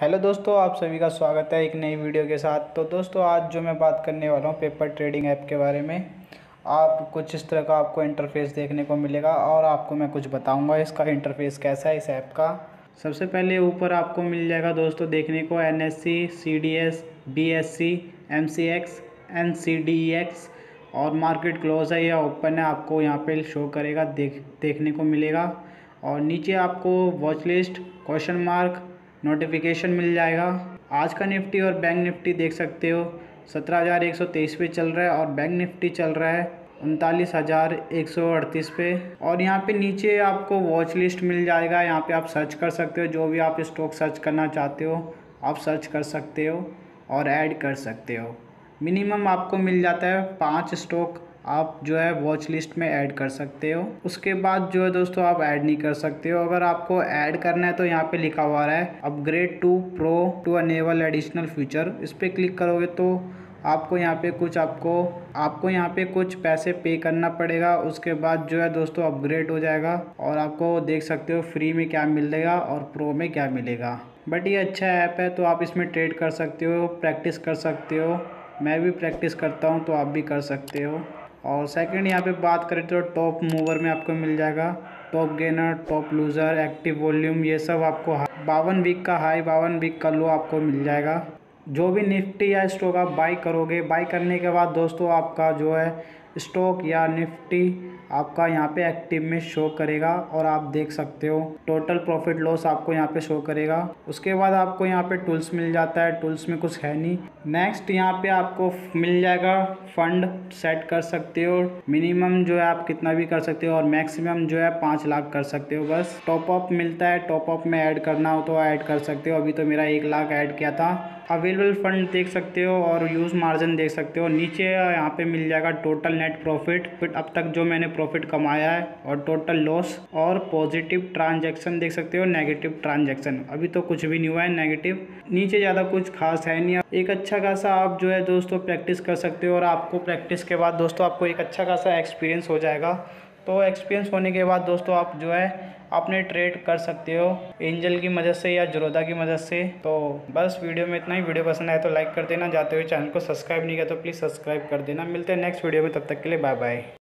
Hello दोस्तों, आप सभी का स्वागत है एक नई वीडियो के साथ। तो दोस्तों, आज जो मैं बात करने वाला हूँ पेपर ट्रेडिंग ऐप के बारे में, आप कुछ इस तरह का आपको इंटरफेस देखने को मिलेगा और आपको मैं कुछ बताऊंगा इसका इंटरफेस कैसा है इस ऐप का। सबसे पहले ऊपर आपको मिल जाएगा दोस्तों देखने को NSE, CDS, BSE, MCX, NCDX और मार्केट क्लोज है या ओपन है, आपको यहाँ पर शो करेगा, देखने को मिलेगा। और नीचे आपको watch list, question mark, notification मिल जाएगा। आज का निफ्टी और बैंक निफ्टी देख सकते हो 17,123 पे चल रहा है और बैंक निफ्टी चल रहा है 39,138 पे। और यहाँ पे नीचे आपको वॉच लिस्ट मिल जाएगा, यहाँ पे आप सर्च कर सकते हो, जो भी आप स्टॉक सर्च करना चाहते हो आप सर्च कर सकते हो और ऐड कर सकते हो। मिनिमम आपको मिल जाता है 5 स्टॉक आप जो है वॉच लिस्ट में ऐड कर सकते हो। उसके बाद जो है दोस्तों आप ऐड नहीं कर सकते हो। अगर आपको ऐड करना है तो यहाँ पे लिखा हुआ है upgrade to pro to enable additional feature, इस पर क्लिक करोगे तो आपको यहाँ पे कुछ पैसे पे करना पड़ेगा। उसके बाद जो है दोस्तों अपग्रेड हो जाएगा और आपको देख सकते हो फ्री में क्या मिलेगा और प्रो में क्या मिलेगा। बट ये अच्छा ऐप है तो आप इसमें ट्रेड कर सकते हो, प्रैक्टिस कर सकते हो। मैं भी प्रैक्टिस करता हूँ तो आप भी कर सकते हो। और सेकंड यहाँ पे बात करें तो टॉप मूवर में आपको मिल जाएगा top gainer, top loser, active volume, ये सब आपको 52 वीक का हाई, 52 वीक का लो आपको मिल जाएगा। जो भी निफ्टी या स्टॉक आप बाई करोगे, बाई करने के बाद दोस्तों आपका जो है स्टॉक या निफ्टी आपका यहाँ पे एक्टिव में शो करेगा और आप देख सकते हो टोटल प्रॉफिट लॉस आपको यहाँ पे शो करेगा। उसके बाद आपको यहाँ पे टूल्स मिल जाता है, टूल्स में कुछ है नहीं। नेक्स्ट यहाँ पे आपको मिल जाएगा फंड, सेट कर सकते हो, मिनिमम जो है आप कितना भी कर सकते हो और मैक्सिमम जो है 5 लाख कर सकते हो बस। टॉप अप मिलता है, टॉप अप में ऐड करना हो तो ऐड कर सकते हो। अभी तो मेरा 1 लाख ऐड किया था। अवेलेबल फंड देख सकते हो और यूज़ मार्जिन देख सकते हो। नीचे यहाँ पे मिल जाएगा टोटल नेट प्रॉफिट, अब तक जो मैंने प्रॉफिट कमाया है और टोटल लॉस और पॉजिटिव ट्रांजैक्शन देख सकते हो, नेगेटिव ट्रांजैक्शन। अभी तो कुछ भी नहीं हुआ है नेगेटिव। नीचे ज़्यादा कुछ खास है नहीं। एक अच्छा खासा आप जो है दोस्तों प्रैक्टिस कर सकते हो और आपको प्रैक्टिस के बाद दोस्तों आपको एक अच्छा खासा एक्सपीरियंस हो जाएगा। तो एक्सपीरियंस होने के बाद दोस्तों आप जो है आपने ट्रेड कर सकते हो एंजल की मदद से या ज़रोधा की मदद से। तो बस वीडियो में इतना ही। वीडियो पसंद आए तो लाइक कर देना, जाते हुए चैनल को सब्सक्राइब नहीं किया तो प्लीज़ सब्सक्राइब कर देना। मिलते हैं नेक्स्ट वीडियो में, तब तक के लिए बाय बाय।